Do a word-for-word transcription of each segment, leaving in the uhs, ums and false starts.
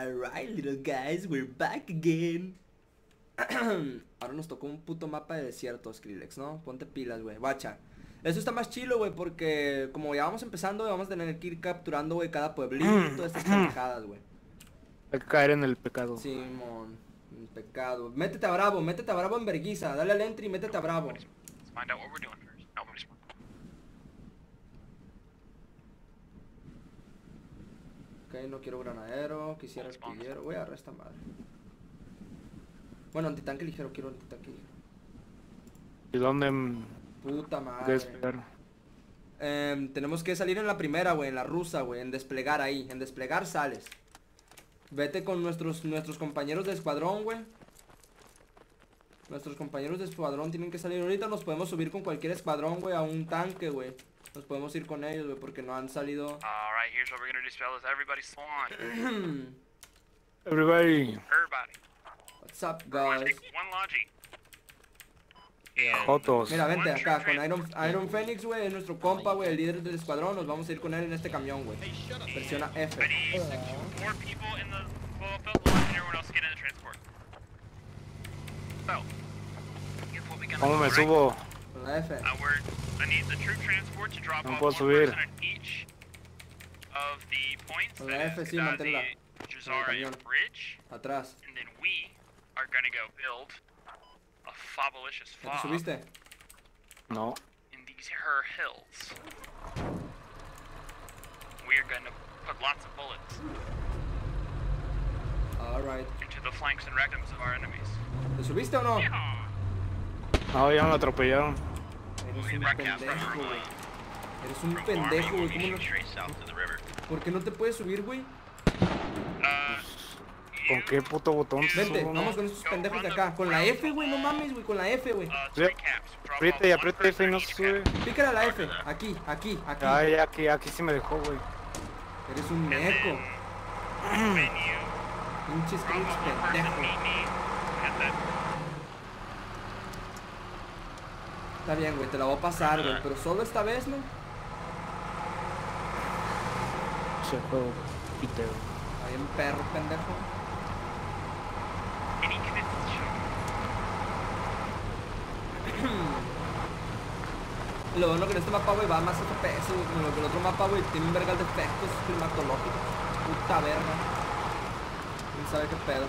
Alright, little guys, we're back again. Ahora nos tocó un puto mapa de desierto, Skrillex, ¿no? Ponte pilas, güey, bacha. Eso está más chilo, güey, porque como ya vamos empezando, wey, vamos a tener que ir capturando, güey, cada pueblito, estas pendejadas, güey. Hay que caer en el pecado. Simón, sí, el pecado. Métete a Bravo, métete a Bravo en verguiza. Dale al entry y métete a Bravo. Ok, no quiero granadero, quisiera artillero. Voy a agarrar esta madre. Bueno, antitanque ligero, quiero antitanque ligero. ¿Y dónde? Puta madre. Eh, tenemos que salir en la primera, güey, en la rusa, güey, en desplegar ahí. En desplegar sales. Vete con nuestros, nuestros compañeros de escuadrón, güey. Nuestros compañeros de escuadrón tienen que salir. Ahorita nos podemos subir con cualquier escuadrón, güey, a un tanque, güey. Nos podemos ir con ellos, güey, porque no han salido. Alright, here's what we're gonna do, fellas. Everybody spawn. Everybody. Everybody. What's up, guys? Jotos. Mira, vente acá con Iron, Iron Fenix, güey, es nuestro compa, güey, el líder del escuadrón. Nos vamos a ir con él en este camión, güey. Presiona F. ¿Cómo me subo? Con la F. No puedo subir. Con la F, sí, manténla. Atrás. ¿Ya te subiste? No. Alright. ¿Te subiste o no? No, ya me atropellaron. Eres un pendejo, güey. Eres un pendejo, güey. ¿Cómo no? ¿Por qué no te puedes subir, güey? ¿Con qué puto botón? Vente, vamos con estos pendejos de acá. Con la F, güey, no mames, güey, con la F, güey. Aprieta y aprieta F y no se sube. Pícale a la F, aquí, aquí, aquí. Ay, aquí, aquí sí me dejó, güey. Eres un meco. Pinches cringe pendejo. Está bien, güey, te la voy a pasar, güey, pero solo esta vez, ¿no? Se fue, piteo. Hay un perro pendejo. Lo bueno que en este mapa, güey, va más F P S, güey, como lo que el otro mapa, güey, tiene un vergal de efectos climatológicos. Puta verga. ¿Quién sabe qué pedo?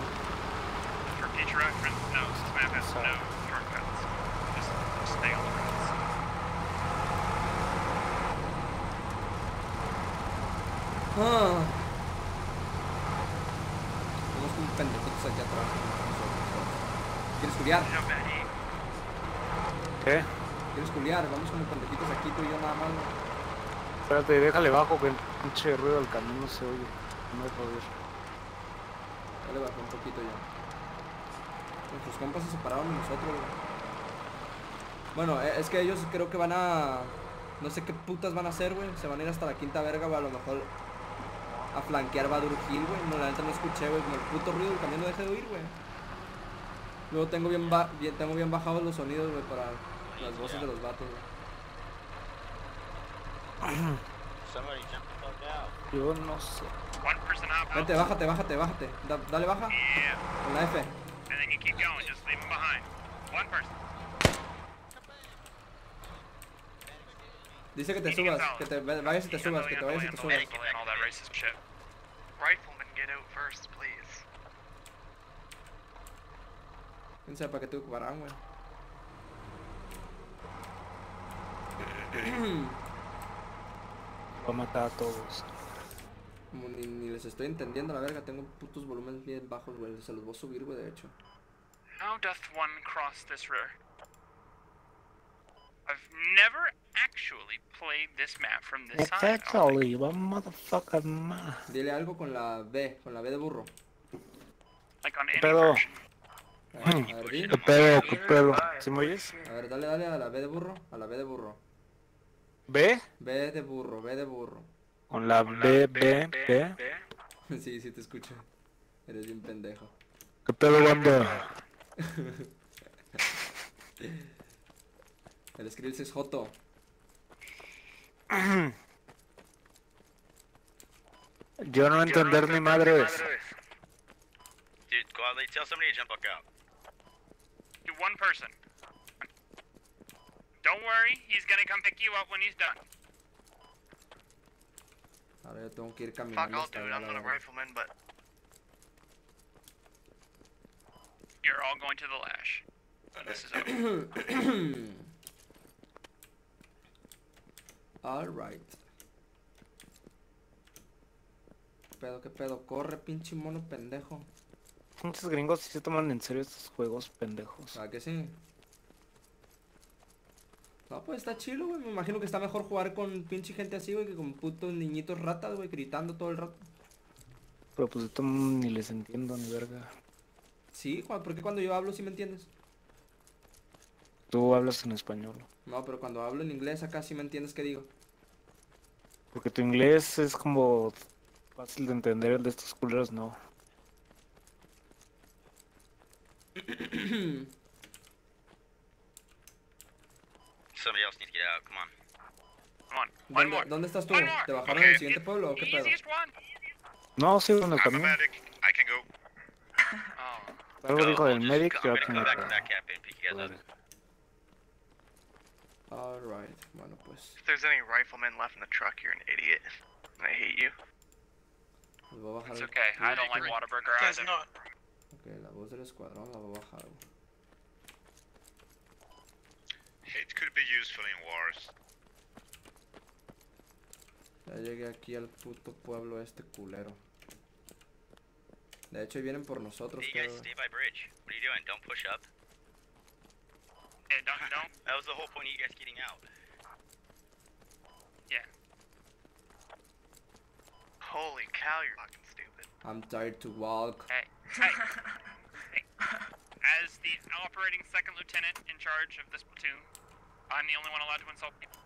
Ah. Vamos con un pendejitos aquí atrás. ¿Quieres culiar? ¿Qué? ¿Quieres culiar? Vamos con los pendejitos aquí, tú y yo nada más, ¿no? Espérate, déjale bajo, que el pinche ruido al camino se oye. No me dejo oír. Dale bajo un poquito ya. Nuestros compas se separaron de nosotros, güey. Bueno, es que ellos creo que van a... No sé qué putas van a hacer, güey. Se van a ir hasta la quinta verga, güey, a lo mejor... A flanquear Badurkin, güey. No, la neta no escuché, güey. Con el puto ruido del camión no deje de oír, güey. Luego tengo bien, ba bien, tengo bien bajados los sonidos, güey, para... Las voces de los vatos, güey. Yo no sé. Vete, bájate, bájate, bájate. Da, dale, baja. Con la F. Dice que te subas, que te vayas y te subas, que te vayas y te subas. ¿Quién sabe para qué te ocuparán, güey? Va a matar a todos. Como ni, ni les estoy entendiendo, la verga. Tengo putos volúmenes bien bajos, güey. Se los voy a subir, güey, de hecho. How doth one cross this river? I've never actually played this map from this side. Actually, what motherfucker man. Dile algo con la B, con la B de burro. Like on any Pero... A ver, a ver, ¿Qué pedo? ¿Qué pedo? ¿Sí me oyes? A ver, dale, dale a la B de burro, a la B de burro. ¿B? B de burro, B de burro. Con la B, B, B. Sí, sí te escucho. Eres bien pendejo. ¿Qué pedo, banda? El Skrillex es joto. Yo no entender ni madre. Cali, tell somebody to jump back up. To one person. Don't worry, he's gonna come pick you up when he's done. A ver, tengo que ir caminando. Fuck all, dude, I'm not a rifleman, but... You're all going to the lash. When this is over. Alright. ¿Qué pedo, qué pedo? Corre, pinche mono pendejo. Muchos gringos sí se toman en serio estos juegos pendejos. ¿A que sí? No, pues está chido, güey. Me imagino que está mejor jugar con pinche gente así, güey, que con putos niñitos ratas, güey, gritando todo el rato. Pero pues esto ni les entiendo, ni verga. Sí, Juan, porque cuando yo hablo sí me entiendes. Tú hablas en español. No, pero cuando hablo en inglés acá sí me entiendes qué digo. Porque tu inglés es como fácil de entender, el de estos culeros no. Somebody else needs to get out. Come on. Come on. One more. ¿Dónde estás tú? ¿Te bajaron al siguiente pueblo o qué pedo? No, sí, en el camino. Algo dijo del medic que va a tener que... Alright, bueno pues. If there's any riflemen left in the truck, you're an idiot. I hate you. It's okay, I don't like Whataburger either. Okay, la voz del escuadrón la voy a bajar. Hate could be useful in wars. Ya llegué aquí al puto pueblo este culero. De hecho, vienen por nosotros. Hey, guys, stay by bridge. What are you doing? Don't push up. Don't, don't. That was the whole point of you guys getting out. Yeah. Holy cow, you're fucking stupid. I'm tired to walk. Hey, hey. Hey. As the operating second lieutenant in charge of this platoon, I'm the only one allowed to insult people.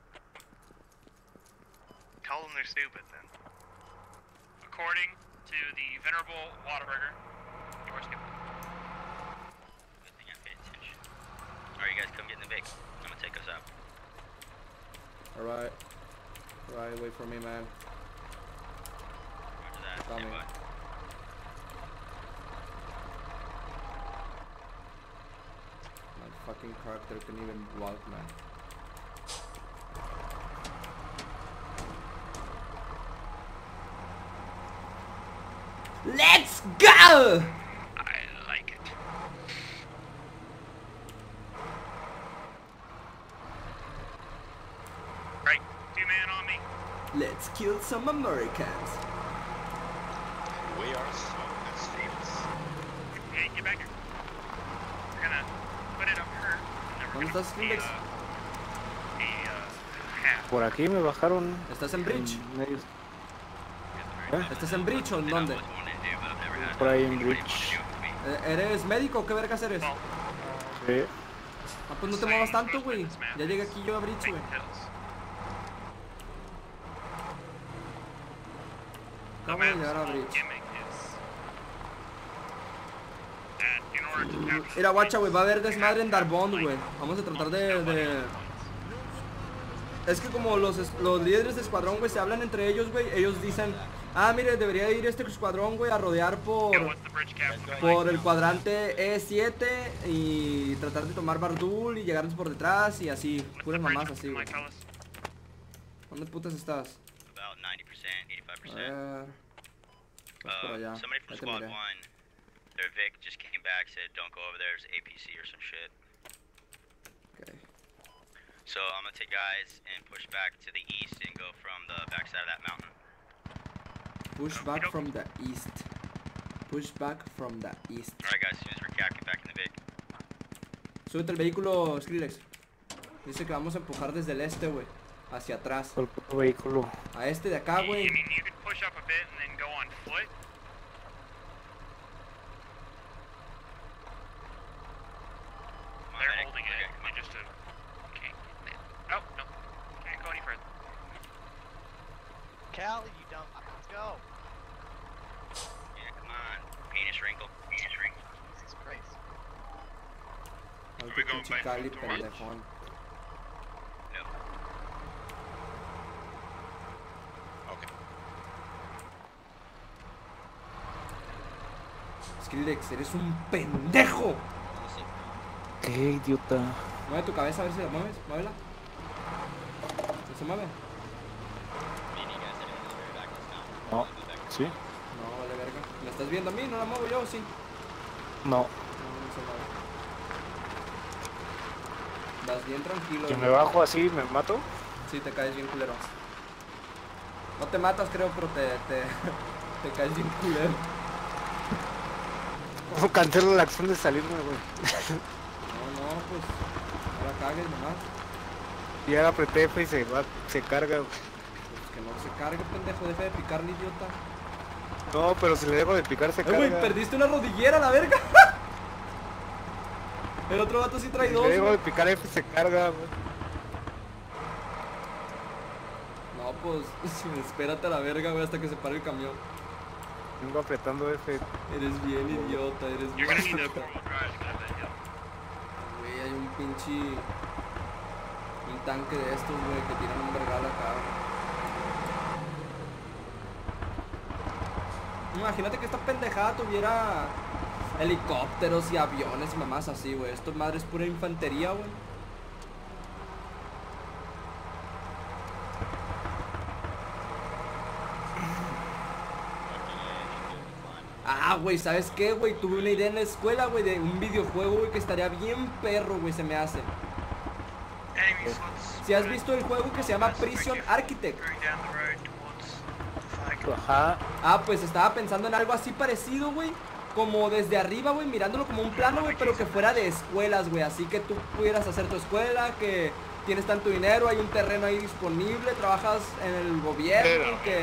Tell them they're stupid then. According to the venerable Whataburger, you are stupid. Alright, you guys come get in the big. I'm gonna take us out. Alright. Alright, wait for me, man. Roger that. Stand by. My fucking character can even walk, man. Let's go! Let's kill some Americans. We are so serious. Hey, get back here. We're gonna put it up here. ¿Dónde estás, Skrillex? Por aquí me bajaron. ¿Estás en bridge? ¿Eh? ¿Estás en bridge o en dónde? Por ahí en bridge. ¿Eres médico o qué vergas eres? Sí. Ah, pues no te muevas tanto, güey. Ya llegué aquí yo a bridge, güey. Vamos a llegar a bridge. Mira, guacha, wey, va a haber desmadre en Darbond, wey. Vamos a tratar de, de... Es que como los, los líderes de escuadrón, wey, se hablan entre ellos, wey. Ellos dicen, ah, mire, debería ir este escuadrón, wey, a rodear por... Por el cuadrante E siete y tratar de tomar Bardul y llegarnos por detrás y así. Puras mamás así, wey. ¿Dónde putas estás? ninety percent, eighty-five percent. Uh, somebody from Squad one, their Vic just came back, said don't go over there, there's A P C or some shit. Okay. So I'm gonna take guys and push back to the east and go from the backside of that mountain. Push back from the east. Push back from the east. Alright guys, as soon as we're capped, get back in the Vic. Súbete el vehículo, Skrillex. Dice que vamos a empujar desde el este, wey. Hacia atrás. El puto vehículo. A este de acá, güey. Cali, pendejón. Skrillex, eres un pendejo. Qué idiota. Mueve tu cabeza a ver si la mueves, muévela. ¿Se mueve? No. ¿Sí? No, vale verga. ¿La estás viendo a mí? ¿No la muevo yo o sí? No. No, no se mueve. Vas bien tranquilo. ¿Que me bajo así me mato? Sí, te caes bien culero. No te matas creo, pero te... te, te caes bien culero. ¿Cómo cancelo la acción de salirme, güey? No, no, pues... no la cagues nomás. Y ahora apreté F y se va, se carga, güey. Pues que no se cargue, pendejo, deja de picarle, idiota. No, pero si le dejo de picar se eh, carga. Güey, perdiste una rodillera, la verga. El otro vato sí trae si dos, le dejo güey. de picar F se carga, güey. No, pues, espérate a la verga, güey, hasta que se pare el camión. Vengo apretando F. Eres bien idiota, eres bien idiota. Güey, hay un pinche... un tanque de estos, güey, que tiran un vergal acá, güey. Imagínate que esta pendejada tuviera helicópteros y aviones y mamás así, güey. Esto, madre, es pura infantería, güey. Ah, güey, ¿sabes qué, güey? Tuve una idea en la escuela, güey, de un videojuego, güey, que estaría bien perro, güey, se me hace. Si has visto el juego que se llama Prison Architect. Ajá. Ah, pues estaba pensando en algo así parecido, güey. Como desde arriba, güey, mirándolo como un plano, güey, pero que fuera de escuelas, güey. Así que tú pudieras hacer tu escuela, que tienes tanto dinero, hay un terreno ahí disponible, trabajas en el gobierno, que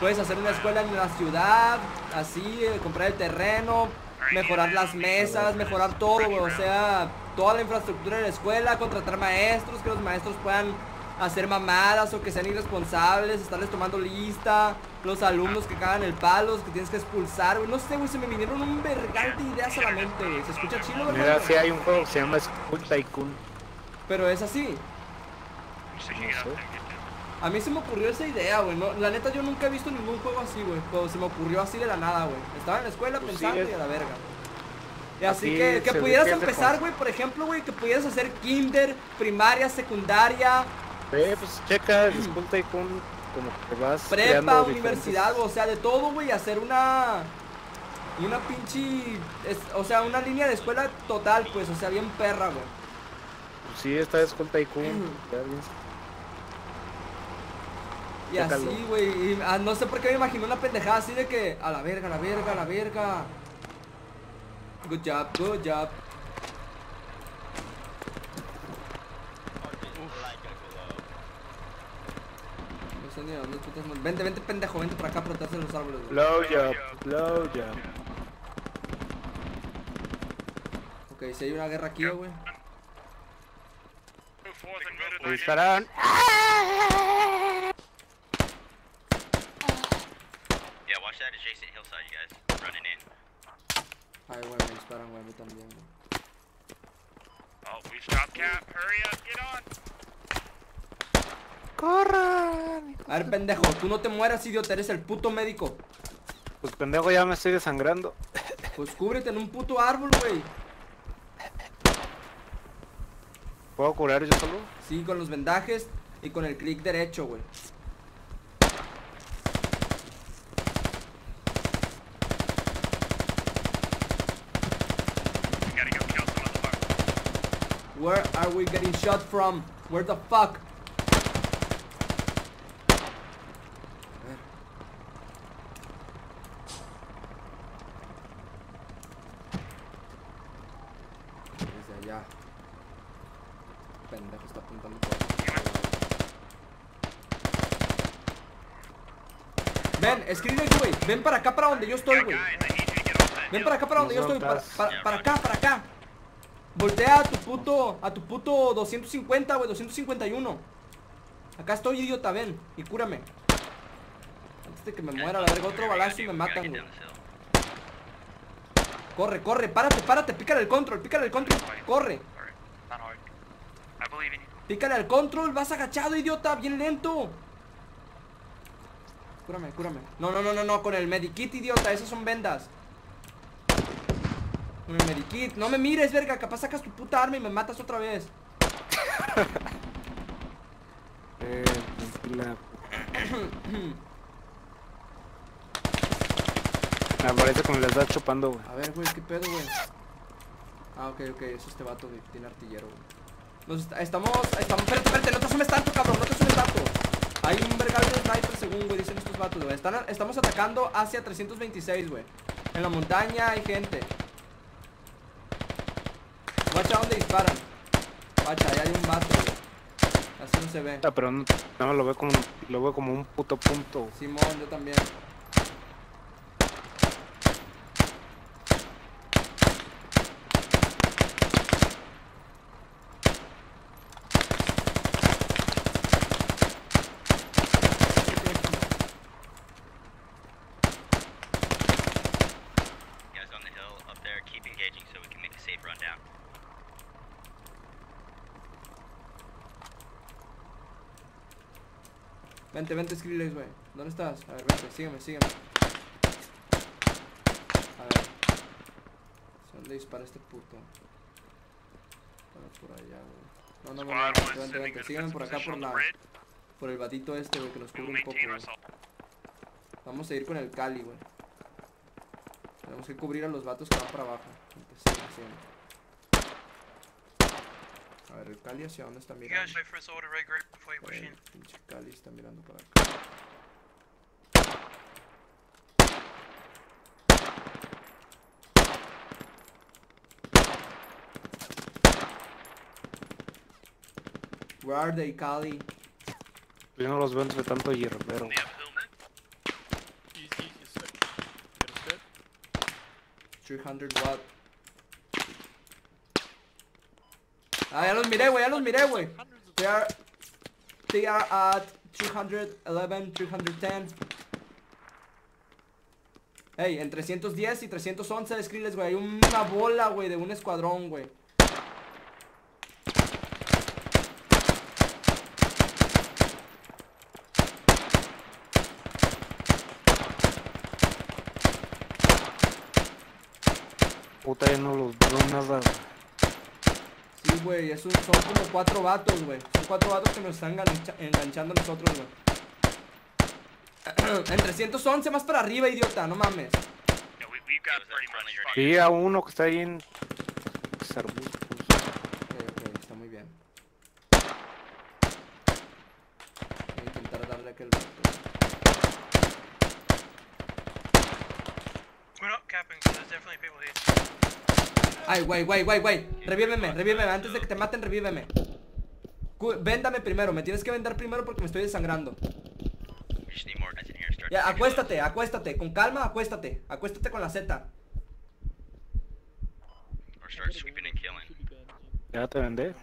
puedes hacer una escuela en la ciudad, así, comprar el terreno, mejorar las mesas, mejorar todo, güey, o sea, toda la infraestructura de la escuela, contratar maestros, que los maestros puedan hacer mamadas o que sean irresponsables, estarles tomando lista, los alumnos que cagan el palo, que tienes que expulsar, güey, no sé, güey, se me vinieron un vergal de ideas solamente, güey, se escucha chido, ¿verdad? Mira, sí hay un juego que se llama Skull Tycoon. Pero es así. A mí se me ocurrió esa idea, güey, no, la neta yo nunca he visto ningún juego así, güey, pero se me ocurrió así de la nada, güey. Estaba en la escuela pues pensando sí, es... y a la verga. Y así, así que, que pudieras empezar, güey, con... por ejemplo, güey, que pudieras hacer kinder, primaria, secundaria. Eh, pues checa, disculpa y con como que vas prepa, universidad, diferentes... o sea, de todo, güey, hacer una... una pinche... Es, o sea, una línea de escuela total, pues, o sea, bien perra, güey. Sí, esta es Skull Tycoon. Y así, güey, ah, no sé por qué me imaginé una pendejada así de que a la verga, a la verga, a la verga. Good job, good job. No sé ni a dónde tú te has... Vente, vente pendejo, vente para acá para atrás de los árboles, güey. Low job, low job. Ok, si hay una guerra aquí, güey. Me disparan. Yeah, watch that adjacent hillside, you guys. Running in. Ay, güey, me disparan, güey, a mí también, güey. Oh, we stopped cap. Hurry up, get on. Corran. A ver, pendejo, tú no te mueras, idiota, eres el puto médico. Pues, pendejo, ya me estoy desangrando. Pues, cúbrete en un puto árbol, güey. ¿Puedo curar yo solo? Sí, con los vendajes y con el clic derecho, güey. Where are we getting shot from? Where the fuck? Escribe, güey, ven para acá para donde yo estoy, güey. Ven para acá para donde yo estoy, para, para, para acá, para acá. Voltea a tu puto, a tu puto doscientos cincuenta, güey, doscientos cincuenta y uno. Acá estoy, idiota, ven y cúrame. Antes de que me muera, la verga, otro balazo y me matan, güey. Corre, corre, párate, párate, pícale al control, pícale al control, corre. Pícale al control, vas agachado, idiota, bien lento. Cúrame, cúrame. No, no, no, no, no, con el medikit, idiota, esas son vendas. Mi medikit. No me mires, verga. Capaz sacas tu puta arma y me matas otra vez. Eh, tranquila. Me aparece como le estás chupando, güey. A ver, güey, qué pedo, güey. Ah, ok, ok, es este vato que tiene artillero, güey. Nos est estamos, estamos, espérate, espérate, no te asumes tanto, cabrón, no te asumes tanto. Hay un vergal de sniper según, güey, dicen estos vatos, güey. Están, estamos atacando hacia trescientos veintiséis, güey. En la montaña hay gente. Guacha donde disparan. Guacha, ahí hay un vato, güey. Así no se ve. Ah, pero no, no, lo veo como, lo veo como un puto punto. Simón, yo también. Vente, vente, Skrillex, güey. ¿Dónde estás? A ver, vente, sígueme, sígueme. A ver. ¿Dónde dispara este puto? Bueno, por allá, güey. No, no, no, vente, vente, vente. Sígueme por acá, por la... Por el batito este, güey, que nos cubre un poco, güey. Vamos a ir con el Cali, güey. Tenemos que cubrir a los vatos que van para abajo. A ver, el Cali hacia dónde está mirando. El pinche Cali está mirando para acá. Where are they, Cali? Yo no los veo entre tanto hierro, pero... three hundred watt. Ah, ya los miré, güey, ya los miré, güey. They are, they are at three eleven, three ten. Hey, en trescientos diez y trescientos once de Skrillex, güey. Hay una bola, güey, de un escuadrón, güey. Puta, ya no los veo nada, güey. Sí, güey, esos son como cuatro vatos, güey. Son cuatro vatos que nos están engancha enganchando a nosotros, güey. En trescientos once más para arriba, idiota, no mames. Sí, a uno que está ahí en... Sarbus. Ok, ok, está muy bien. Voy a intentar darle aquel vato. We're not capping, so there's definitely people here. Ay, güey, güey, güey, güey. Revíveme, revíveme. Antes de que te maten, revíveme. Véndame primero. Me tienes que vender primero porque me estoy desangrando. Ya, acuéstate, acuéstate. Con calma, acuéstate. Acuéstate con la Z. ¿Ya te vendé?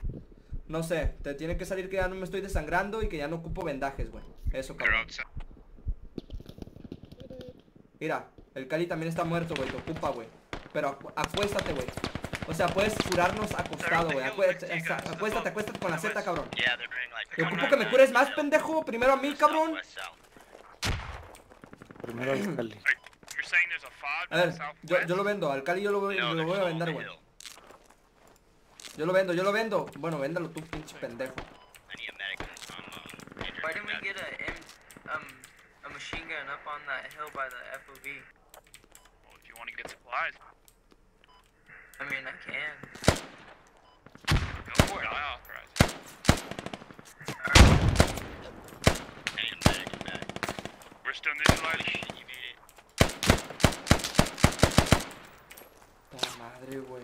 No sé. Te tiene que salir que ya no me estoy desangrando y que ya no ocupo vendajes, güey. Eso, cabrón. Mira, el Cali también está muerto, güey. Te ocupa, güey. Pero acu acuéstate, güey. O sea, puedes curarnos acostado, güey. Acu acuéstate, acuéstate con la Z, cabrón. Te ocupo que me cures más, pendejo. Primero a mí, cabrón. Primero al Cali. A ver, yo, yo lo vendo. Al Cali yo lo, yo lo voy a vender, güey. Yo lo vendo, yo lo vendo. Bueno, véndalo tú, pinche pendejo. ¿Por qué no tenemos una machine gun up on that hill by the F O V? Want to get supplies. I mean, I can. Go for it, I authorize it. Alright. Hey, I'm back, I'm back. We're still in this light. Shit, you beat it. La madre, güey.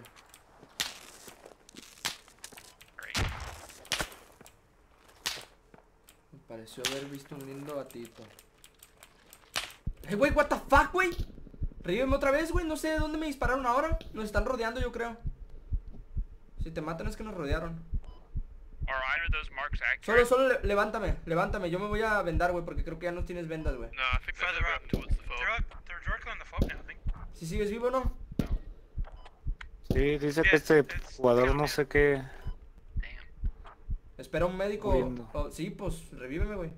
Great. Me pareció haber visto un lindo gatito. Hey, güey, what the fuck, güey? Revíveme otra vez, güey, no sé de dónde me dispararon ahora. Nos están rodeando, yo creo. Si te matan es que nos rodearon. Solo, solo le levántame, levántame. Yo me voy a vendar, güey, porque creo que ya no tienes vendas, güey. Si sigues vivo o no. Sí, dice que este jugador no sé qué. Espera un médico. Oh, sí, pues revíveme, güey.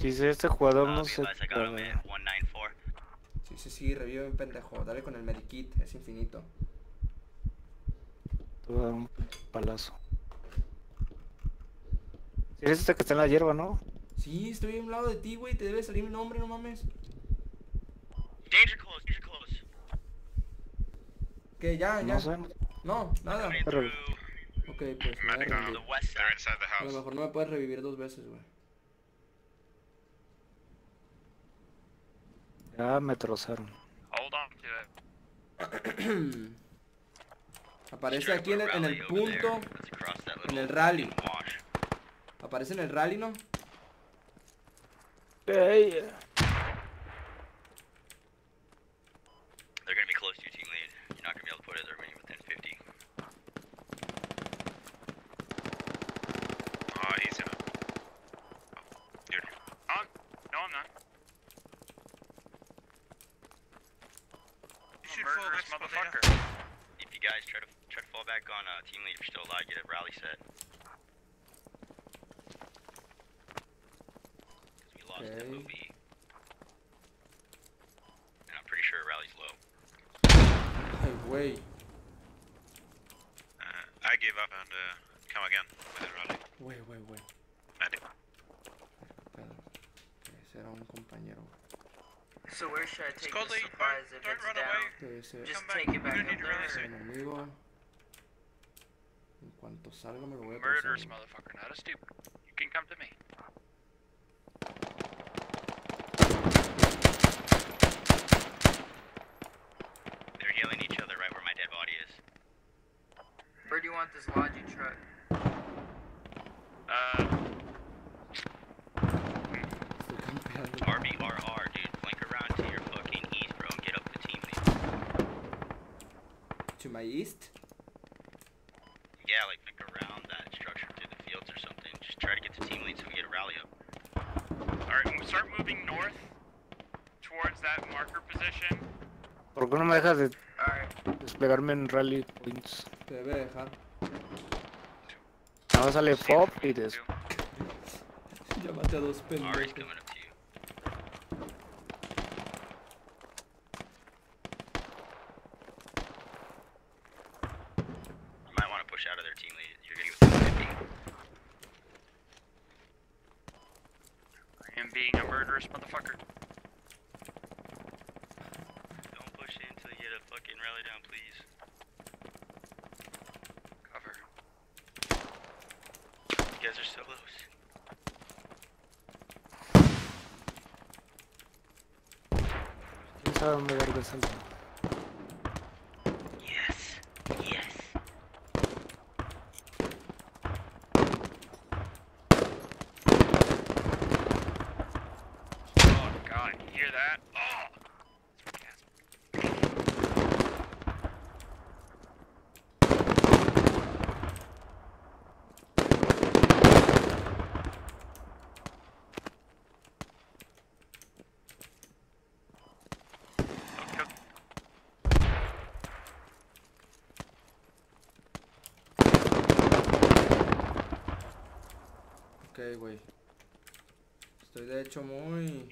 Dice este jugador no sé. Sí, Ese sí revive un pendejo. Dale con el medikit, es infinito. Te voy a dar un palazo. Si eres este que está en la hierba, ¿no? Sí, estoy a un lado de ti, güey. Te debe salir mi nombre, no mames. Danger close, danger close. Que ya, ya. No sé. No, nada. Pero... Ok, pues. Me voy a, a lo mejor no me puedes revivir dos veces, güey. Ya me trozaron. Hold on. Aparece aquí en el, en el punto. En el rally. Aparece en el rally, ¿no? Hey. They're gonna be close to your team lead. You're not gonna be able to put it. They're winning within fifty. Oh, he's in. Dude. Oh, no, I'm not. You should fall back, motherfucker. If you guys try to try to fall back on uh, team lead, if you're still alive, get a rally set. Okay. And I'm pretty sure rally's low. Hey, wait. Uh, I give up and uh, come again with a rally. Wait, wait, wait. So where should I take Scully, the supplies if it's down? Away. Okay, just come take back. It back up there. Murderous motherfucker, not a stupid. You can come to me. Killing each other right where my dead body is. Where do you want this lodging truck? Uh... R B R R, dude. Flank around to your fucking east, bro, and get up the team lead. To my east? Yeah, like flank around that structure through the fields or something. Just try to get the team lead so we get a rally up. Alright, start moving north towards that marker position. ¿Por qué no me dejas de despegarme en rally points? Te debe dejar. Ahora sale pop y te... Ya maté a dos pendejos. Yes, yes. Oh god, you hear that? Oh. Okay, güey. Estoy de hecho muy...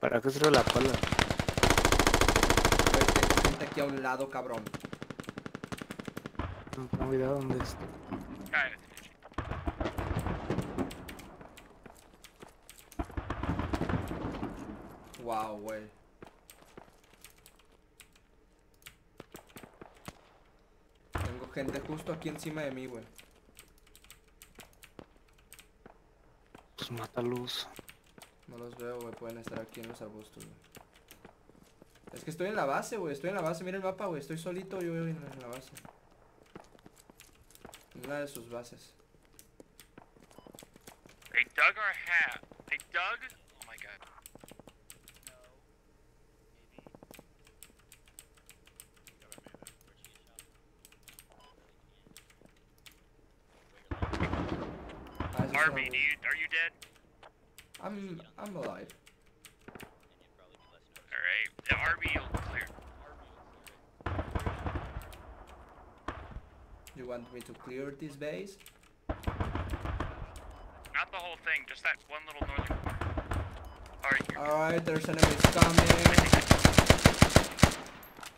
¿Para qué sirve la pala? Güey, gente aquí a un lado, cabrón. No tengo idea dónde es. Wow, güey. Tengo gente justo aquí encima de mí, güey. Mátalos. No los veo, güey. Pueden estar aquí en los arbustos, güey. Es que estoy en la base, güey. Estoy en la base. Mira el mapa, güey. Estoy solito yo en la base. En una de sus bases. They dug our hat. They dug. Oh my god. Arby, do you, are you dead? I'm, I'm alive. Alright, the Arby will clear. You want me to clear this base? Not the whole thing, just that one little northern corner. Alright, you're Alright, there's enemies coming.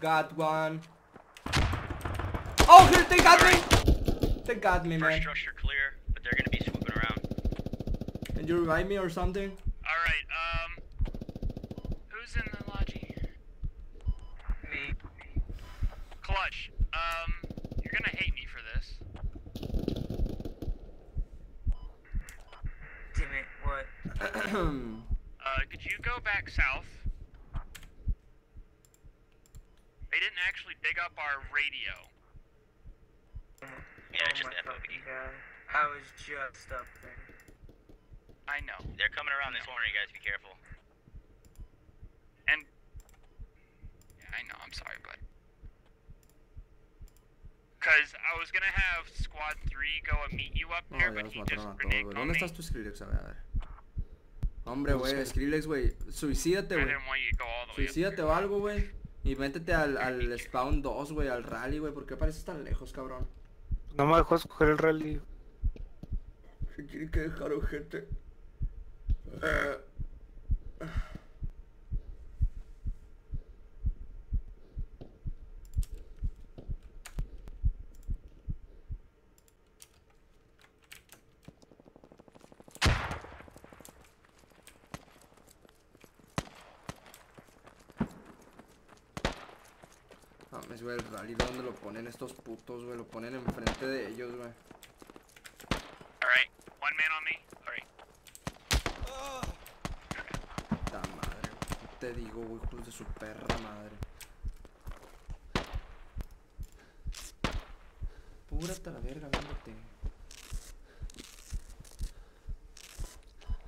Got one. Oh, here, they got me! They got me, man. First structure clear, but they're gonna be swooping around. Can you revive me or something? Alright, um... who's in the lodgy? Me. Clutch, um... you're gonna hate me for this. Damn it, what? uh, could you go back south? They didn't actually dig up our radio. Yeah, oh just F O B. I was just up there. I know. They're coming around this corner, you guys. Be careful. And... yeah, I know. I'm sorry, bud. Because I was going to have Squad three go and meet you up there, oh, but he just reneged on me. ¿Dónde estás tú, Skrillex? A ver, a ver. Hombre, güey. Skrillex, güey. Suicídate, güey. Suicídate o algo, güey. Y métete al, al spawn dos, güey, al rally, güey. ¿Por qué pareces tan lejos, cabrón? No me dejó escoger el rally. Se tiene que dejar, gente. Uh... El rally donde lo ponen estos putos, güey, lo ponen enfrente de ellos, güey. Alright, one man on me. Alright. Oh. Puta madre, te digo, güey, cruz de su perra madre. Púrate a la verga, véndete.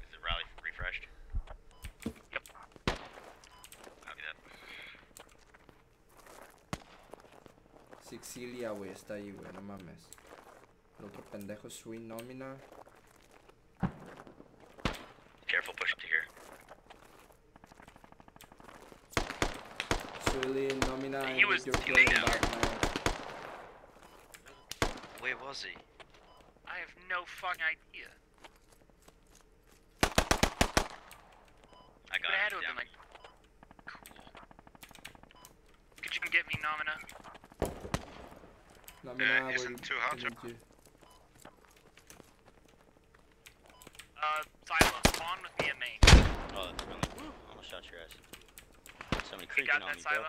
Is the rally refreshed? Sixilia, güey, está ahí, güey, no mames. El otro pendejo es Sweet Nomina. Careful, push to here. Sweet Nomina, he was your playing back, man. Where was he? I have no fucking idea. I got it. Had to have been like, cool. Could you get me, Nomina? Nomina, uh, isn't too hot to... Uh, Silo, spawn with me and me. Oh, that's really... Woo. Almost shot your ass. Somebody creeping on me, Silo.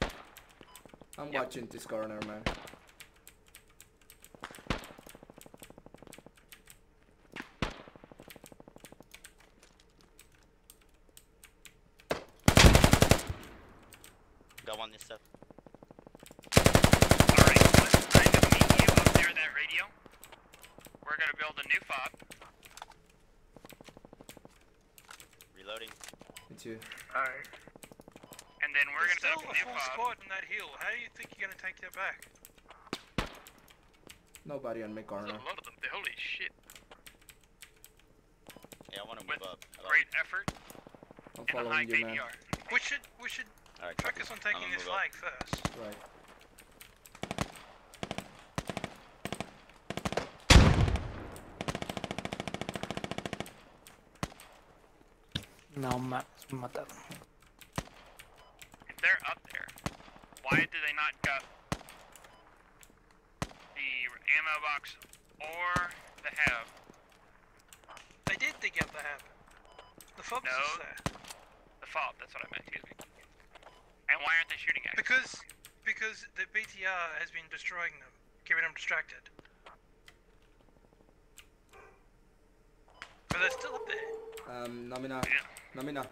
Bro. I'm yep. watching this corner, man. Got one this up. We're gonna build a new fob. Reloading. Me too. Alright. And then we're There's gonna build a new fob. There's still a full squad in that hill. How do you think you're gonna take that back? Nobody on my corner. There's a lot of them. Holy shit. Yeah, I wanna move With up. I great it. effort. I'm following and a high you, man. We should, we should right, focus on taking this flag up. first. Right. No, me mataron. If they're up there, why do they not gut the ammo box or the hab? They did dig up the hab. The fob's no, is there. The fob, that's what I meant, excuse me. And why aren't they shooting at us? Because, because the B T R has been destroying them, keeping them distracted. But they're still up there. Um, Nomina. Yeah. Nomina.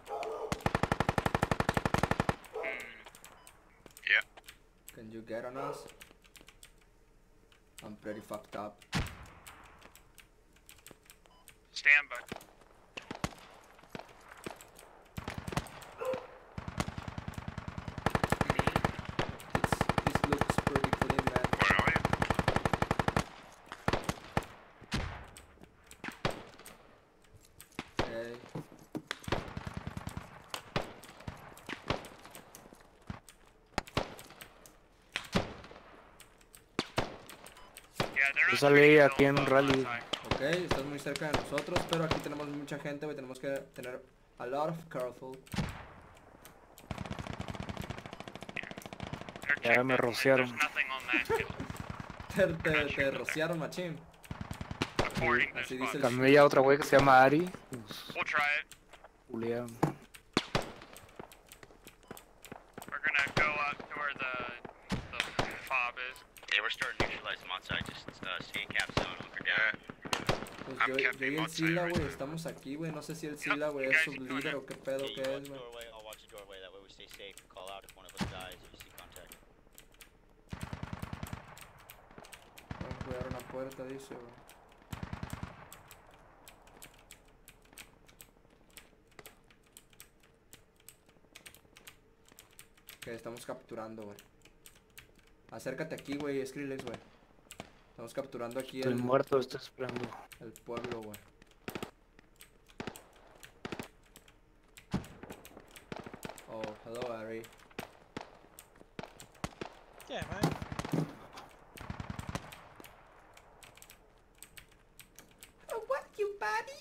Yeah. Can you get on us? I'm pretty fucked up. Stand by. Yo salí aquí en rally. Ok, estás muy cerca de nosotros, pero aquí tenemos mucha gente, güey, tenemos que tener A lot of careful. Y ahora me rociaron. Te, te, te rociaron, machín. Así dice el... Cambié a otra wey que se llama Ari. Julián. Yo, yo y el Sila, güey, estamos aquí, güey, no sé si el Sila, güey, es su líder o qué pedo que es, güey. Voy a cuidar una puerta, dice, güey. Ok, estamos capturando, güey. Acércate aquí, güey, Skrillex, güey. Estamos capturando aquí el... El muerto está esperando. El pueblo, güey. Oh, hello, Ari. Yeah, man. Oh, what, you buddy?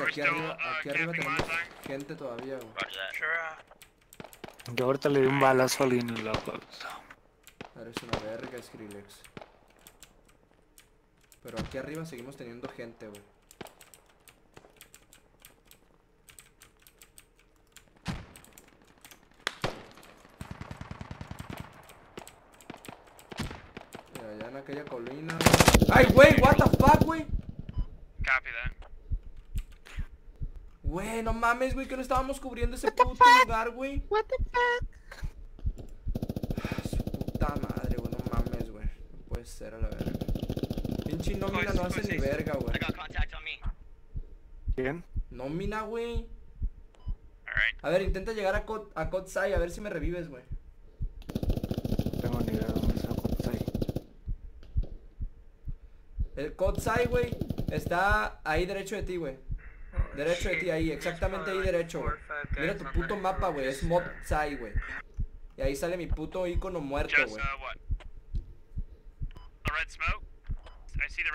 Aquí arriba, aquí arriba tenemos gente todavía, güey. Yo ahorita le di un balazo a alguien en la cabeza. Eres una verga, Skrillex. Pero aquí arriba seguimos teniendo gente, güey. Mira, allá en aquella colina... ¡Ay, güey! ¡What the fuck, güey! Güey, no mames, güey, que no estábamos cubriendo ese puto lugar, güey. What the fuck? Su puta madre, güey, no mames, güey. No puede ser, a la verga. Pinche Nomina no hace ni verga, güey. ¿Quién? Nomina, güey. A ver, intenta llegar a Kot, a Kotsai, a ver si me revives, güey. No tengo ni idea de dónde está Kotsai. El Kotsai, güey, está ahí derecho de ti, güey. Derecho de ti, ahí, exactamente ahí derecho, güey. Mira tu puto mapa, güey, es Mob Sai, güey. Y ahí sale mi puto icono muerto, güey.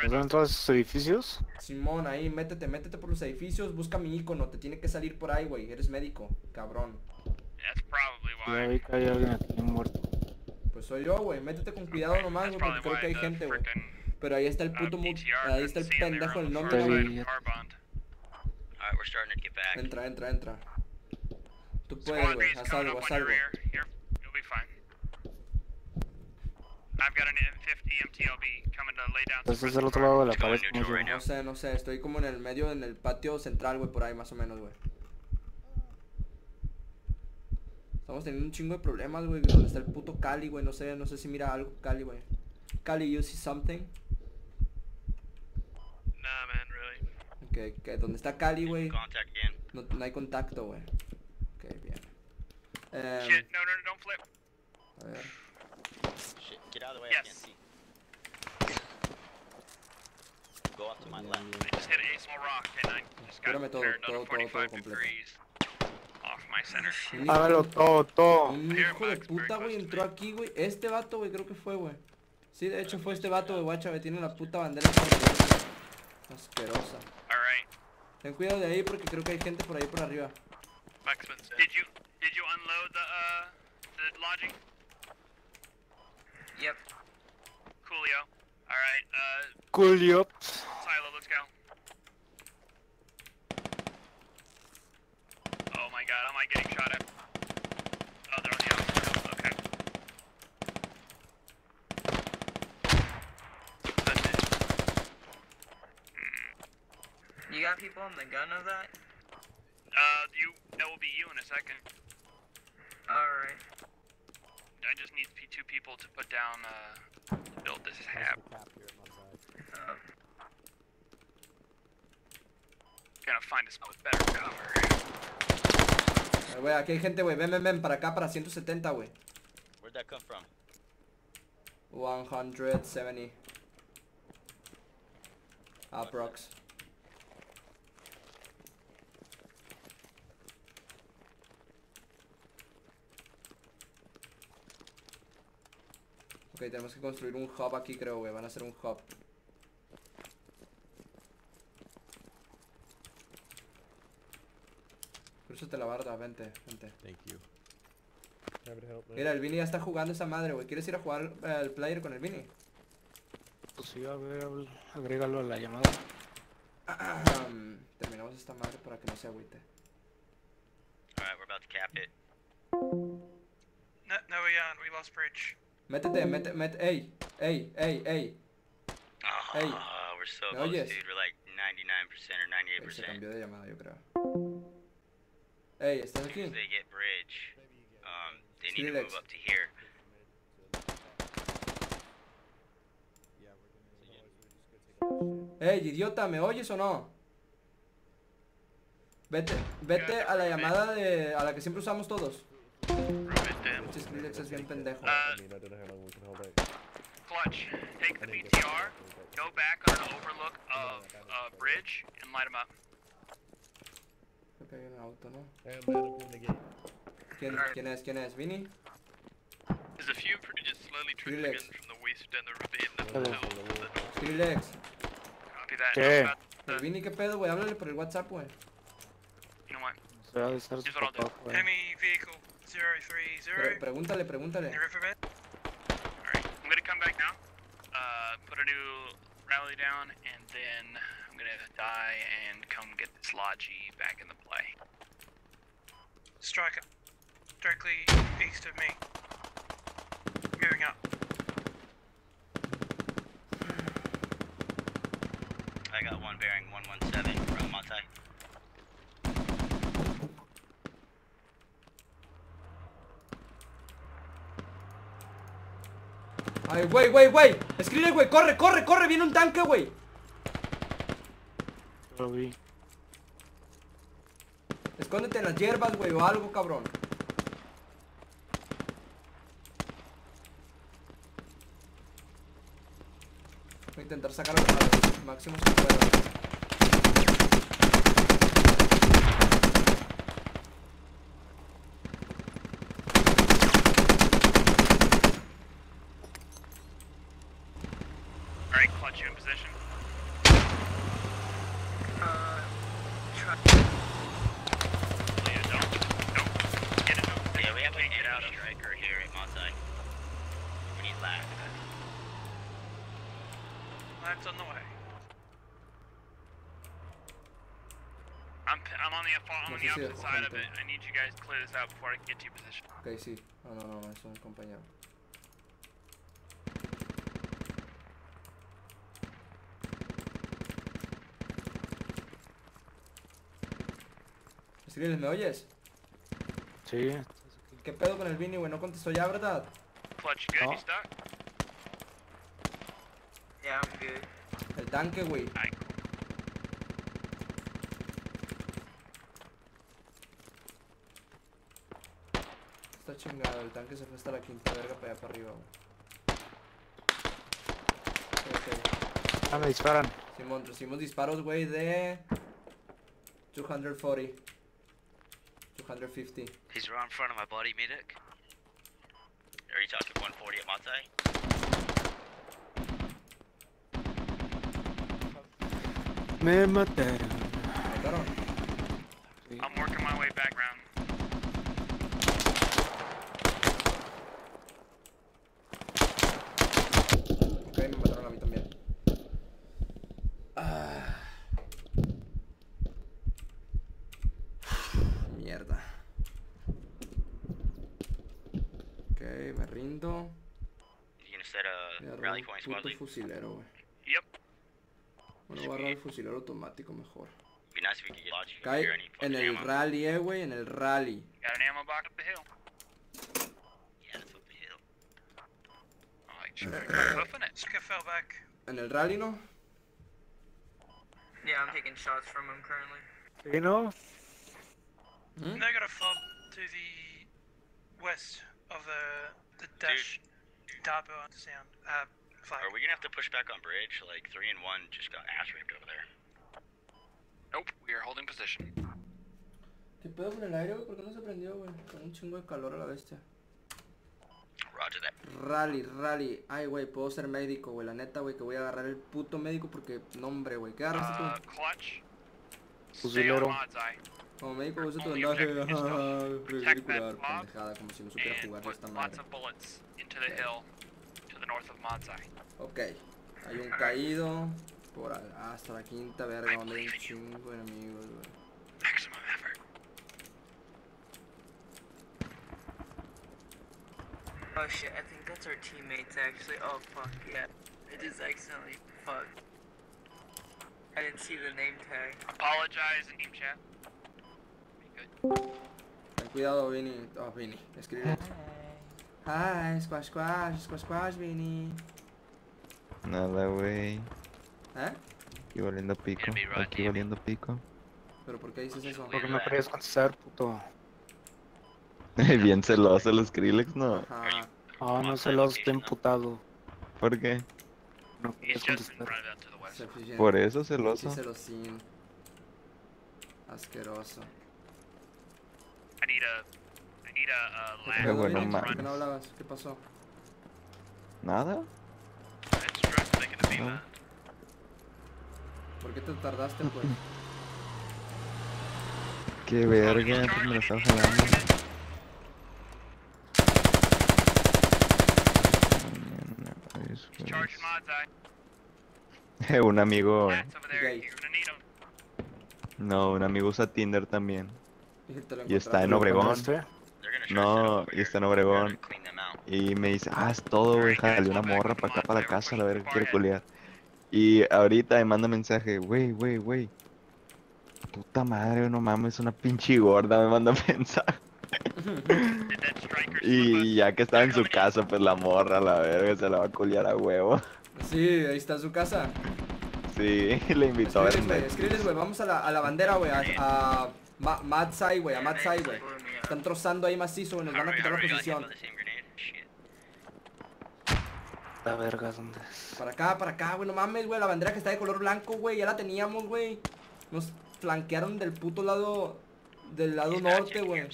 ¿Ves en todos esos edificios? Simón, ahí, métete, métete por los edificios, busca mi icono, te tiene que salir por ahí, güey. Eres médico, cabrón. Ahí cae alguien aquí muerto. Pues soy yo, güey, métete con cuidado nomás, güey, porque creo que hay gente, güey. Pero ahí está el puto, ahí está el pendejo, el nombre, güey. We're starting to get back. Entra, entra, entra. Tú puedes, güey. Haz algo, haz algo. You'll be fine. I've got an M fifty M T L B coming to lay down. Entonces al otro lado de la pared. No sé, no sé. Estoy como en el medio, en el patio central, güey, por ahí más o menos, güey. Estamos teniendo un chingo de problemas, güey. ¿Dónde está el puto Cali, güey? No sé, no sé si mira algo Cali, güey. Cali, you see something? Nah, man. Que, que donde está Cali, güey, no, no hay contacto, güey. Ok, bien. Um, Shit, no, no, no, don't flip. A ver. Shit, get out of the way, yes. I can't see. Go up to my left. I just hit a small rock and I just got to clear another forty-five degrees off my center. Hágalo todo, todo. Un hijo de puta, güey, entró aquí, güey. Este vato, güey, creo que fue, güey. Sí, de hecho fue este vato, güey, guacha, güey, tiene una puta bandera asquerosa. Ten cuidado de ahí porque creo que hay gente por ahí por arriba. Maxman, did you did you unload the uh the lodging? Yep. Coolio. All right. Uh Coolio. Silo, let's go. Oh my god, am I getting shot at? Oh, they're on the outside. Okay. You got people on the gun of that? Uh, you, that will be you in a second. Alright. I just need two people to put down, uh, to build this hab. Eh, wey, aquí hay gente, wey. Ven, ven, ven. Para acá, para ciento setenta, wey. Where'd that come from? ciento setenta. Aprox. Ok, tenemos que construir un hub aquí, creo, wey. Van a hacer un hub. Cruzate la barda, vente, vente. Thank you. Mira, el Vini ya está jugando esa madre, güey. ¿Quieres ir a jugar al player con el Vini? Pues sí, a ver, agrégalo a la llamada. um, Terminamos esta madre para que no se agüite. Alright, we're about to cap it. No, no, we aren't, we lost bridge. Métete, métete, métete, ey, ey, ey, ey. Oh, ey. We're so close, oyes? Dude, we're like ninety-nine percent or ninety-eight percent. Ey, se cambió de llamada, yo creo. Ey, ¿estás aquí? They get bridge. Um, they need to move up to here. Ey, idiota, ¿me oyes o no? Vete, vete a la llamada de... a la que siempre usamos todos. Este Skrillex es bien pendejo. Clutch, take the B T R, go back on an overlook of uh, bridge and light them up. Creo que hay un auto, ¿no? ¿Quién, ¿Quién es? ¿Quién es? ¿Vini? Skrillex. Skrillex. ¿Qué? ¿El Vini qué pedo, güey? Háblale por el WhatsApp, güey. Se va a estar su papá, güey. Pero pregúntale, pregúntale. Die and come get this Logi back in the play. Striker, directly east of me. Moving up. I got one bearing one one seven from Monte. Ay, wey, wey, wey. Escribe, wey. Corre, corre, corre. Viene un tanque, wey. Escóndete en las hierbas, güey, o algo, cabrón. Voy a intentar sacarlo a los máximos que pueda. Alright, clutch you in position. On the way. I'm I'm on the I'm on the opposite side of it. I need you guys to clear this out before I can get to your position. Okay, sí. Oh, no, no, no, es un compañero. ¿Me oyes? Sí. ¿Qué pedo con el Vini, güey? No contestó ya, ¿verdad? Clutch, good, you stuck? Yeah, I'm good. El tanque, güey. Está chingado, el tanque se fue hasta la quinta verga para allá para arriba, güey. Okay. Ah, me disparan. Simón, recibimos disparos, güey, de... two forty. two fifty. He's right in front of my body, medic. Are you talking one forty at Mate? Me maté. Sí. I'm working my way back round. Ok, me mataron a mí también. Ah. Mierda. Ok, me rindo. Voy a dar un puto fusilero, wey. Bueno, voy a agarrar el fusilero automático mejor. Cae en el rally, eh, güey, en el rally. En el rally, ¿no? Yeah, I'm taking shots from him currently. You know? Hmm? They got a fob to the west of the, the dash Darbond sound. Uh, flag. Are we gonna have to push back on bridge? Like three and one just got ass raped over there. Nope, we are holding position. ¿Qué pedo con el aire, güey? ¿Por qué no se prendió, güey? Con un chingo de calor a la bestia. Roger that. Rally, rally. Ay, güey, puedo ser médico, güey. La neta, güey, que voy a agarrar el puto médico porque... No, hombre, güey. ¿Qué agarras tú? Uh, clutch. Fusilero. Como médico, uso tu vendaje. Perpendicular, pendejada. Como si no supiera jugar de esta madre. Ok. Hay un caído. Por allá, hasta la quinta, verga. Vamos a ver un chingo de amigos, güey. Maximum effort. Oh shit, I think that's our teammates actually. Oh fuck, yeah. I just accidentally fucked. I didn't see the name tag. Apologize in team chat. Be good. Ten cuidado, Vini. Oh, Vini. Escribe. Hi. Hi, squash, squash, squash, squash, Vini. Nada, wey. ¿Eh? Aquí valiendo pico. Aquí valiendo pico. ¿Pero por qué dices eso? Porque me querías contestar, puto. Bien celoso el Skrillex, ¿no? Ah, oh, no celoso, estoy emputado. ¿Por qué? No quieres contestar. Por eso celoso. Sí, celosín. Asqueroso. I need a... I need a... Uh, qué bueno, man. ¿Por qué no hablabas? ¿Qué pasó? ¿Nada? No. ¿Por qué te tardaste, pues? Qué verga, pues me lo estaba jalando. Eh, un amigo... No, un amigo usa Tinder también. Y está en Obregón. No, y está en Obregón. Y me dice, ah, es todo, güey, jale una morra para acá, para la casa, a ver, quiero culiar. Y ahorita me manda mensaje, güey, güey, güey. Puta madre, no mames, una pinche gorda me manda mensaje. Y ya que estaba en su casa, pues la morra, la verga, se la va a culiar a huevo. Sí, ahí está su casa. Sí, le invitó a verme. Escribes, güey, vamos a la, a la bandera, güey, a Madsai, güey, a Madsai, güey. Están trozando ahí macizo, güey, nos van a quitar la posición. La verga, ¿dónde es? Para acá, para acá, güey, no mames, güey, la bandera que está de color blanco, güey, ya la teníamos, güey. Nos flanquearon del puto lado, del lado norte, güey.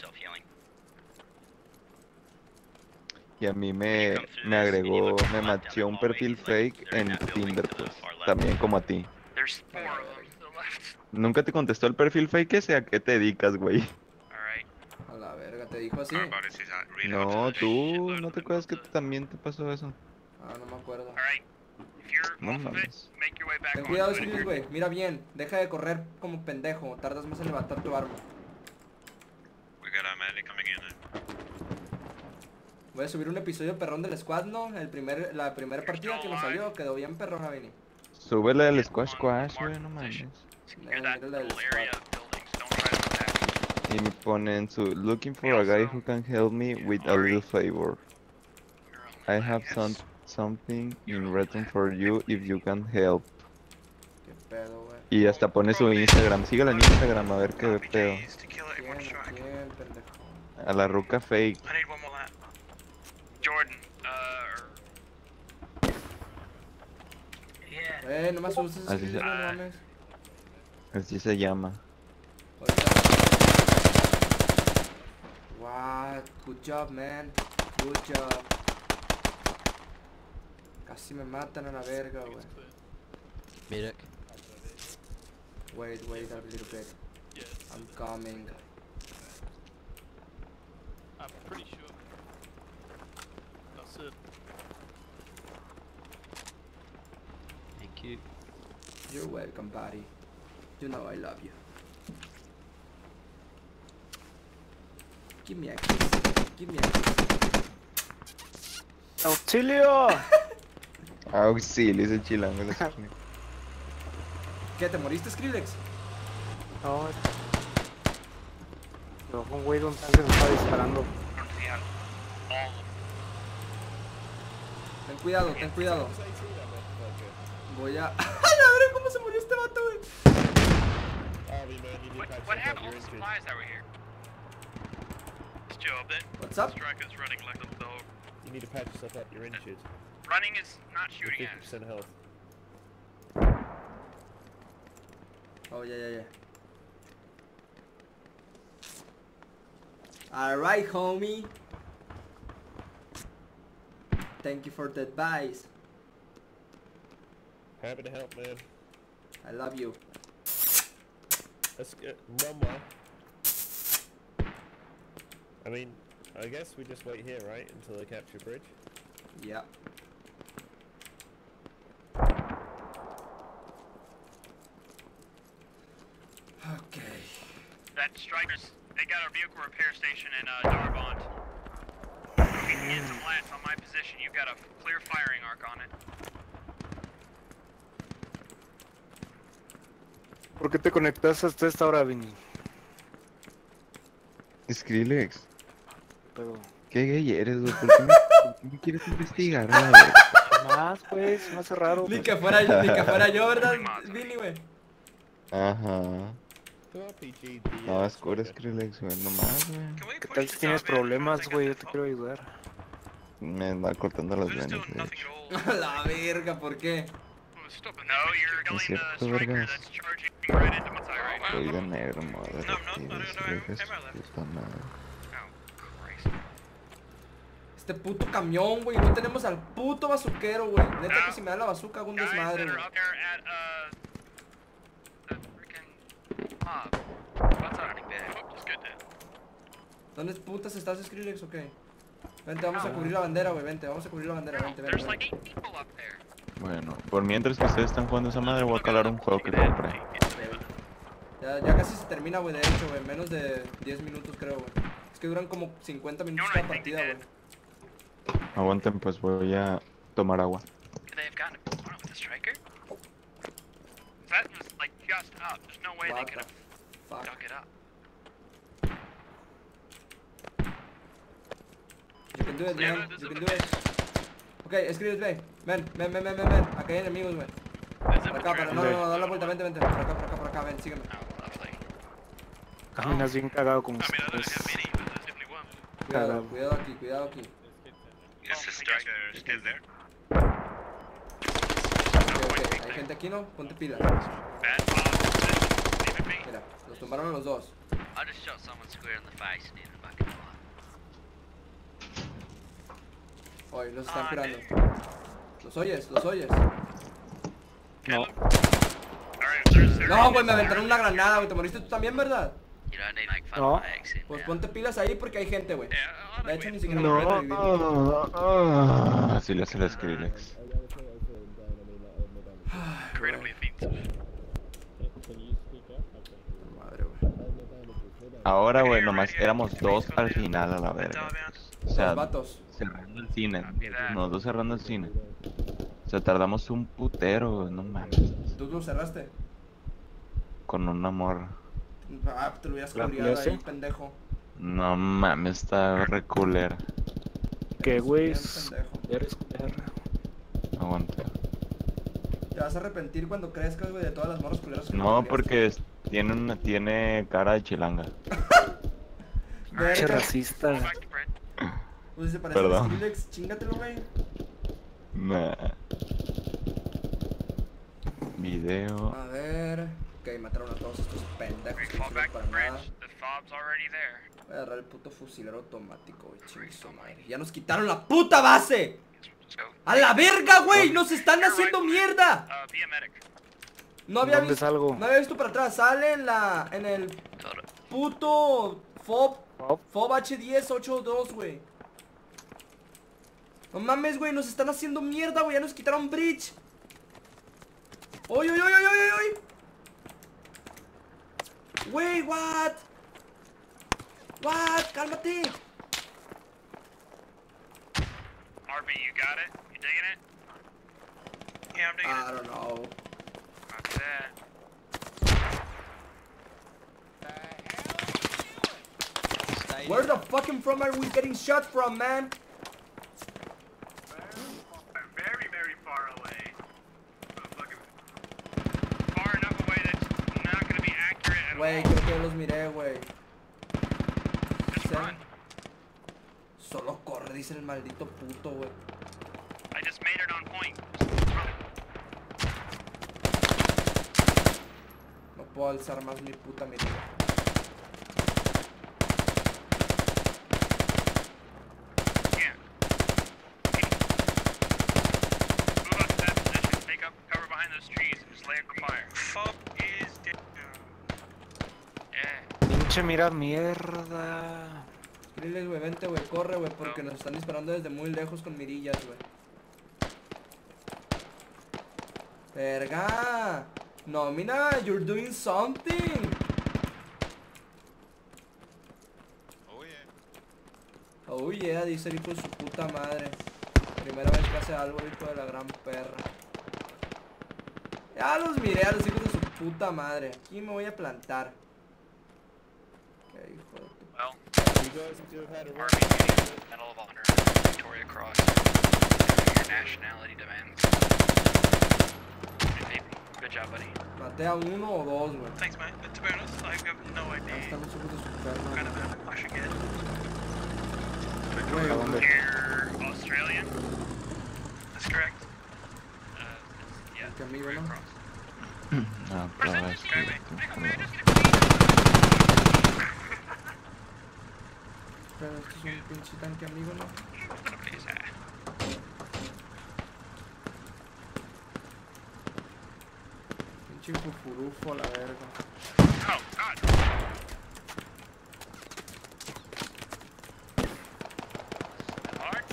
Y a mí me, me agregó, me macheó un perfil fake en Tinder, pues, también como a ti. Nunca te contestó el perfil fake ese, ¿a qué te dedicas, güey? A la verga, ¿te dijo así? No, tú, ¿no te acuerdas que también te pasó eso? Ah, no me acuerdo. No mames. Ten cuidado, Skrillex, güey. Mira bien. Deja de correr como pendejo. Tardas más en levantar tu arma. Voy a subir un episodio perrón del squad, ¿no? El primer, la primera partida que nos salió quedó bien perrón, Avini. Súbele el squash squash, güey, no mames. Y me ponen su looking for a guy who can help me with a little favor. I have some something in return for you if you can help. Qué pedo, güey. Y hasta pone su Instagram. Sígala en Instagram a ver qué pedo. A la ruca fake. Jordan, uh... yeah. Eh, no me asustes. Así, se... ah. Así se llama. Wow, good job, man. Good job. Casi me matan a la verga, güey. Mira. Wait, wait a little bit. I'm coming. I'm pretty sure. That's it. Thank you. You're welcome, buddy. You know I love you. Give me a kiss. Give me a kiss. Auxilio. Auxilio, ese chilango. ¿Qué? ¿Te moriste, Skrillex? No. Pero un güey de un tanque me está disparando. Ten cuidado, ten cuidado. Voy a... ¡Ay, la verdad! ¿Cómo se murió este vato, güey? What, what happened to the supplies that were here? It's Joe up there. What's up? Strike is running like a dog. You need to patch yourself up. You're injured. Running is not shooting at fifty percent health. Oh, yeah, yeah, yeah. Alright, homie. Thank you for the advice. Happy to help, man. I love you. Let's get one more. I mean, I guess we just wait here, right? Until they capture bridge. Yeah. Okay. That strikers, they got our vehicle repair station in uh, Darbond. If you can get some blast on my position, you've got a clear firing arc on it. ¿Por qué te conectas hasta esta hora, Vini? Skrillex. Pero... ¿Qué gay eres, güey? ¿Por qué me, ¿por qué quieres investigar? Nada, güey. Más, pues, más raro. Ni que fuera yo, ni que fuera yo, ¿verdad, Vini, güey? Ajá. No, es cura Skrillex, güey, nomás, güey. ¿Qué tal si tienes problemas, güey? Yo te quiero ayudar. Me anda cortando las venas, güey. La verga, ¿por qué? No es cierto, vergas. Soy de negro, madre. Este puto camión, güey. No tenemos al puto bazuquero, güey. Neta que si me da la bazuca hago un desmadre, güey. ¿Dónde putas estás, Skrillex, o qué? Vente, vamos a cubrir la bandera, güey. Vente, vamos a cubrir la bandera. Vente, vente, vente. Bueno, por mientras que ustedes están jugando esa madre, voy a calar un juego que compré. Ya, ya casi se termina, güey, de hecho, güey. Menos de diez minutos, creo, güey. Es que duran como cincuenta minutos cada partida, güey. Aguanten, pues voy a tomar agua. You can do it, man. You can do it. Ok, escribes, ven, ven, ven, ven, ven, ven, acá hay enemigos, ven. Por acá, pero no, no, no, da la vuelta, vente, vente, por acá, por acá, por acá, ven, sígueme. Caminas bien cagado como si cuidado, cuidado aquí, cuidado aquí. Hay gente aquí, ¿no? Ponte pila. Mira, los tumbaron a los dos. Oye, los están tirando. ¿Los oyes? ¿Los oyes? No. No, güey, me aventaron una granada, güey. ¿Te moriste tú también, verdad? No. Pues ponte pilas ahí porque hay gente, güey. De hecho, ni siquiera me pueden revivir. Así le hace el Skrillex. Ahora, güey, nomás éramos dos al final, a la verga. O sea, los vatos. Cerrando el cine, nosotros cerrando el cine. O sea, tardamos un putero, güey, no mames. ¿Tú lo cerraste? Con una morra. Ah, te lo hubieras cubriado ahí, pendejo. No mames, está reculera. ¿Qué, güey? Eres culera. Aguanta. Te vas a arrepentir cuando crezcas, güey, de todas las morras culeras que no, porque tiene, una, tiene cara de chilanga. Qué racista. Pues se parece a Skrillex, chingatelo, güey. Nah. Video. A ver. Ok, mataron a todos estos pendejos. Voy a agarrar el puto fusilero automático, güey. Chingazo, madre. Ya nos quitaron la puta base. A la verga, güey. Nos están haciendo mierda. No había visto. No había visto para atrás. Sale en la. En el puto F O B. F O B H diez ochenta y dos, güey. No mames, güey, nos están haciendo mierda, güey. Ya nos quitaron bridge. Oy, oy, oy, oy, oy, oy. Wey, what? What? Cálmate. R B, you got it? You digging it? Yeah, I'm digging it. I don't know. Not that. What the hell are you doing? Where the fucking from are we getting shot from, man? Far enough away that's not going to be accurate Güey, creo que ya los miré, güey. Solo corre, dice el maldito puto, güey. No puedo alzar más mi puta mirada. Pinche mira mierda. Skrillex, güey, vente, güey, corre, güey, porque nos están disparando desde muy lejos con mirillas, güey. Verga. Nomina, you're doing something. Oh yeah. Oh yeah, dice el hijo de su puta madre. Primera vez que hace algo, hijo de la gran perra. Ya los miré a los hijos de su puta madre. Aquí me voy a plantar. Okay, hijo de... Well, you guys do have had a Army Duty, Medal of Honor, Victoria Cross, your nationality demands. Good job, buddy. Maté a uno o dos, güey. Thanks, man. But to be honest, I have no idea. Estamos súper super, man. Kind of a push again. You're Australian. That's correct. Uh, yeah. Can we run across? No, probably. I command us to Pero esto es un pinche tanque amigo, ¿no? Pinche fufurufo a la verga. Oh, God. Hard.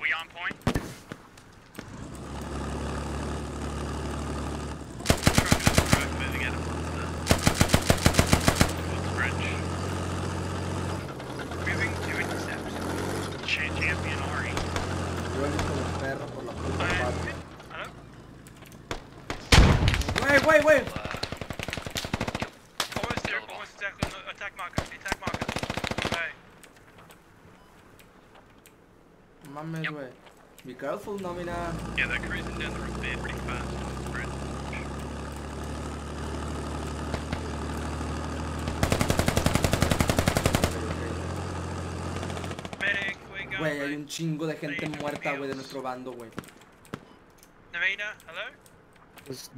We on point. Wait, wait! Uh, almost there, almost exactly on the attack marker, attack marker. Okay. Mames, yep. Wey. Be careful, Nomina. Yeah, they're cruising down the road there pretty fast. Right. Medic, we go. Wey, hay un chingo de gente Nomina muerta, wey, de nuestro bando, wey. Nomina, hello?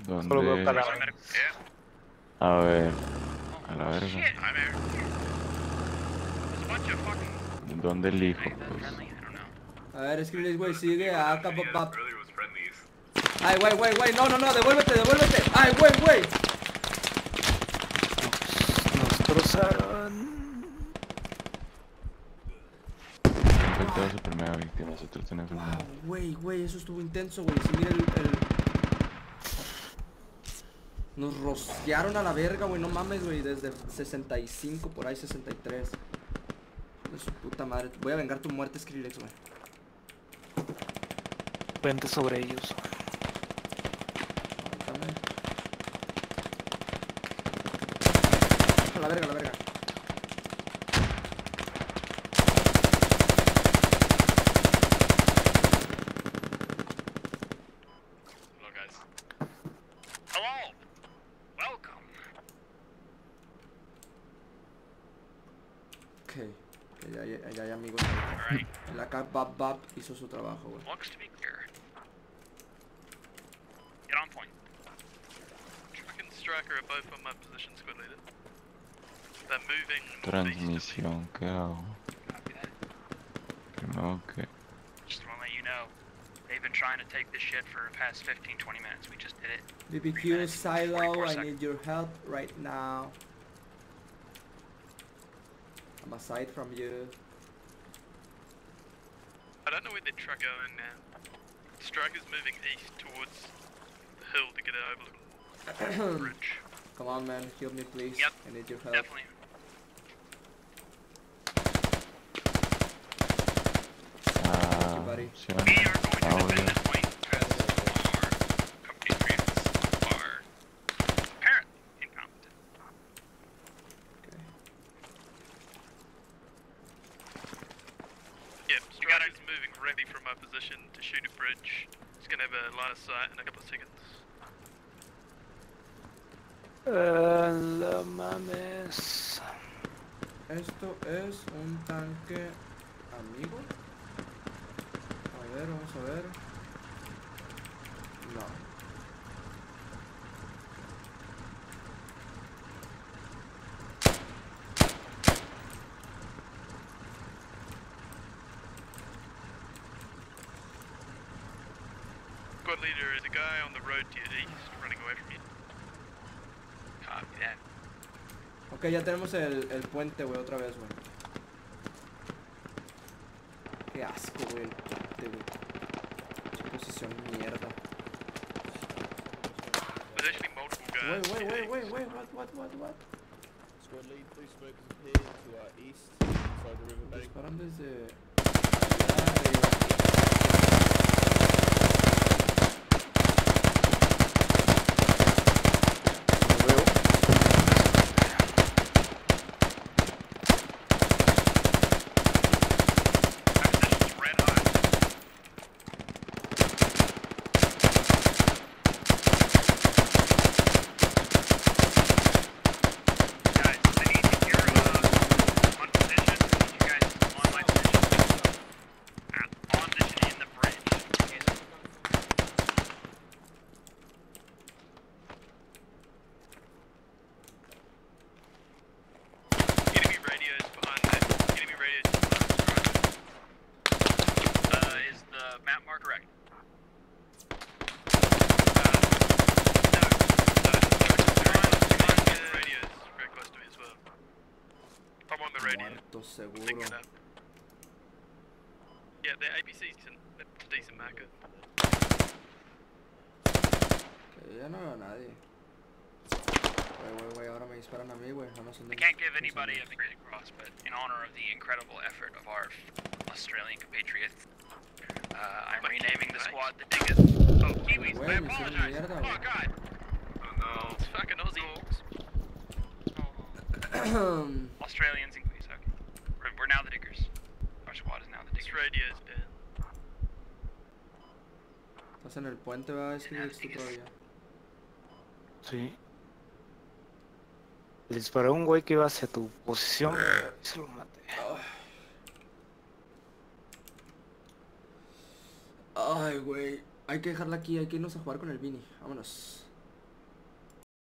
¿Dónde? Solo veo para la verga. A ver. A la verga. ¿Dónde elijo? Pues? A ver, Skrillex, güey, sigue a acá, papá. Ay, güey, güey, güey, no, no, no, devuélvete, devuélvete. Ay, güey, güey. Nos trozaron. Infectado a su primera víctima, nosotros tenemos el mundo. Güey, güey, eso estuvo intenso, güey. Si mira el... el... Nos rociaron a la verga, güey, no mames, güey, desde sesenta y cinco, por ahí sesenta y tres. De su puta madre, voy a vengar tu muerte, Skrillex, güey. Vente sobre ellos. A la verga, a la verga. Bab Bab hizo su trabajo, güey. Transmisión, ¿qué hago? Primero que... B B Q silo, I need your help right now. I'm aside from you. I don't know where the truck going now. Striker's moving east towards the hill to get it over the bridge. Come on, man, heal me please. Yep. I need your help. Definitely. Uh, Thank you, buddy. Sure. We are going to oh, defend yeah. this point. Press R. Compatriots are apparent incompetent. Okay. Yep. Striker's moving. Ready from my position to shoot a bridge. It's gonna have a line of sight in a couple of seconds. Uh, la mames. Esto es un tanque amigo. A ver, vamos a ver. No. Squad leader is a guy on the road to your east, running away from you. Can't be that. Ok, ya tenemos el, el puente, wey, otra vez, wey. Qué asco, wey. Qué posición mierda. There's actually multiple guys. Wait, wait, wait, wait, wait, what, what, what, what? Squad lead, please smoke is here to our east, inside the river bank. Disparan desde... I can't give anybody a Victoria Cross, but in honor of the incredible effort of our Australian compatriots, uh, I'm renaming the squad the Diggers. Oh, Kiwis, I apologize. Oh, God. Oh, no. It's fucking Aussie Hawks. Oh. Australians and Kiwis, okay. We're, we're now the Diggers. Our squad is now the Diggers. This radio is dead. ¿Estás en el puente, va a escribir esto todavía? Sí. Le disparé a un güey que iba hacia tu posición y se lo maté. Ay, güey. Hay que dejarla aquí, hay que irnos a jugar con el Vini. Vámonos.